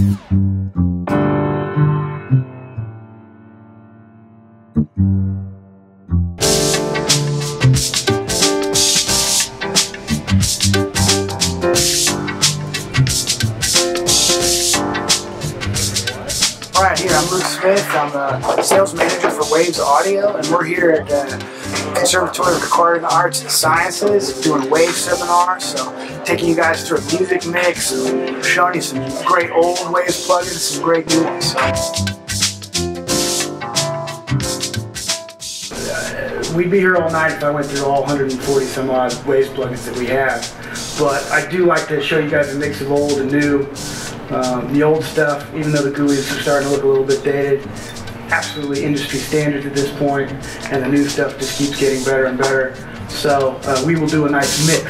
Alright, here I'm Luke Smith. I'm the sales manager for Waves Audio, and we're here at the Conservatory of Recording Arts and Sciences doing wave seminars. So taking you guys through a music mix, and showing you some great old Waves plugins, some great new ones. We'd be here all night if I went through all 140 some odd Waves plugins that we have. But I do like to show you guys a mix of old and new. The old stuff, even though the GUIs are starting to look a little bit dated, absolutely industry standard at this point, and the new stuff just keeps getting better and better. So we will do a nice mix.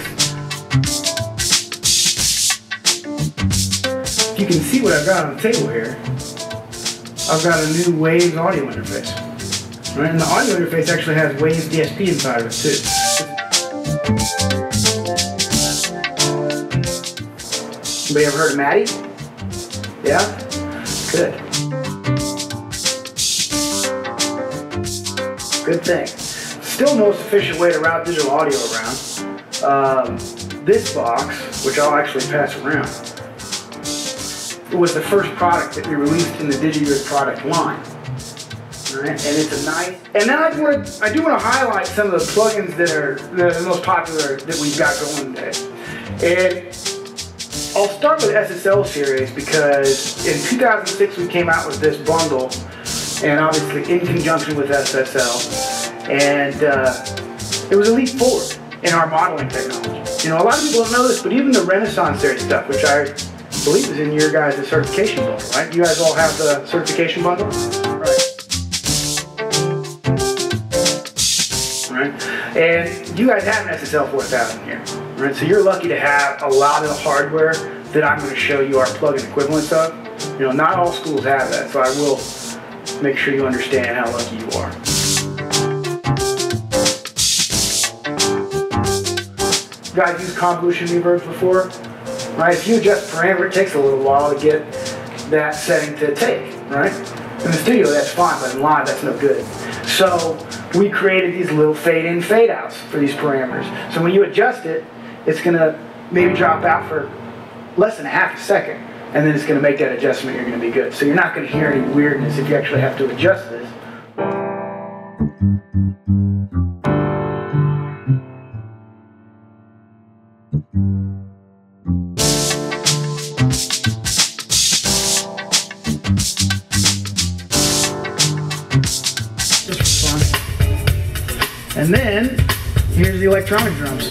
You can see what I've got on the table here. I've got a new Waves audio interface. Right? And the audio interface actually has Waves DSP inside of it too. Anybody ever heard of Matty? Yeah? Good. Good thing. Still the most efficient way to route digital audio around. This box, which I'll actually pass around, was the first product that we released in the DigiUS product line. All right? And it's a nice... And then I do want to highlight some of the plugins that are the most popular that we've got going today. I'll start with SSL series because in 2006 we came out with this bundle, and obviously in conjunction with SSL, and it was a leap forward in our modeling technology. You know, a lot of people don't know this, but even the Renaissance series stuff, which I believe is in your guys' certification bundle, right? You guys all have the certification bundle? Right. And you guys have an SSL 4000 here. Right? So you're lucky to have a lot of the hardware that I'm going to show you our plug-in equivalents of. You know, not all schools have that, so I will make sure you understand how lucky you are. You guys used convolution reverb before? Right? If you adjust parameter, it takes a little while to get that setting to take, right? In the studio, that's fine, but in live, that's no good. So we created these little fade-in, fade-outs for these parameters. So when you adjust it, it's going to maybe drop out for less than half a second, and then it's going to make that adjustment, you're going to be good. So you're not going to hear any weirdness if you actually have to adjust this. And then, here's the electronic drums.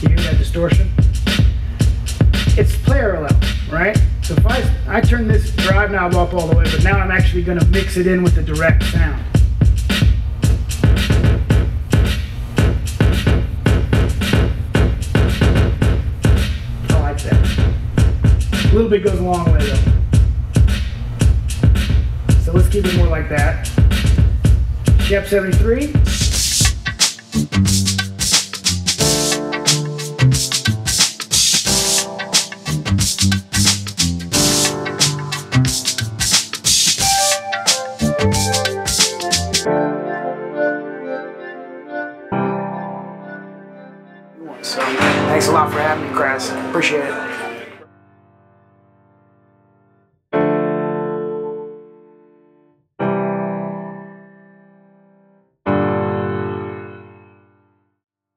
You hear that distortion? It's parallel, right? So if I turn this drive knob up all the way, but now I'm actually going to mix it in with the direct sound. A little bit goes a long way though. So let's keep it more like that. Step 73. So thanks a lot for having me, Chris. Appreciate it.